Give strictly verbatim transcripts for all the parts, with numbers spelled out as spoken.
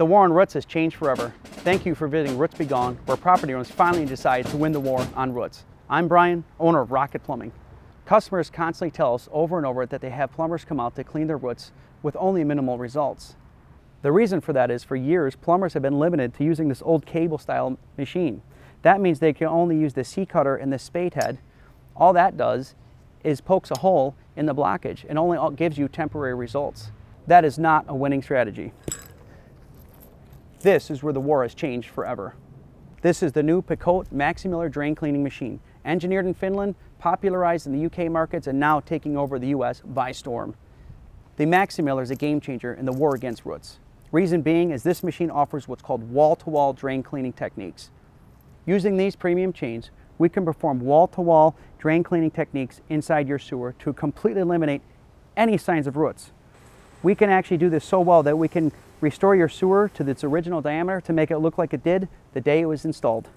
The war on roots has changed forever. Thank you for visiting Roots Be Gone, where property owners finally decide to win the war on roots. I'm Brian, owner of Rocket Plumbing. Customers constantly tell us over and over that they have plumbers come out to clean their roots with only minimal results. The reason for that is for years, plumbers have been limited to using this old cable style machine. That means they can only use the C cutter and the spade head. All that does is pokes a hole in the blockage and only gives you temporary results. That is not a winning strategy. This is where the war has changed forever. This is the new Picote Maxi Miller drain cleaning machine, engineered in Finland, popularized in the U K markets, and now taking over the U S by storm. The Maxi Miller is a game changer in the war against roots. Reason being is this machine offers what's called wall-to-wall drain cleaning techniques. Using these premium chains, we can perform wall-to-wall drain cleaning techniques inside your sewer to completely eliminate any signs of roots. We can actually do this so well that we can restore your sewer to its original diameter to make it look like it did the day it was installed.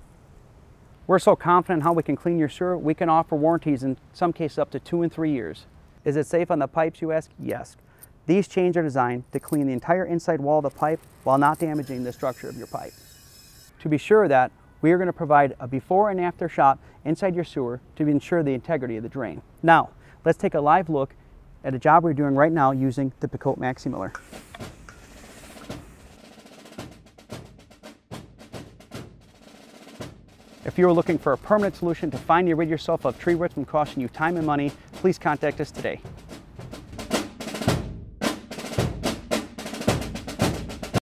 We're so confident in how we can clean your sewer, we can offer warranties in some cases up to two and three years. Is it safe on the pipes, you ask? Yes. These chains are designed to clean the entire inside wall of the pipe while not damaging the structure of your pipe. To be sure of that, we are going to provide a before and after shot inside your sewer to ensure the integrity of the drain. Now, let's take a live look at a job we're doing right now using the Picote Maxi Miller. If you are looking for a permanent solution to finally rid yourself of tree roots from costing you time and money, please contact us today.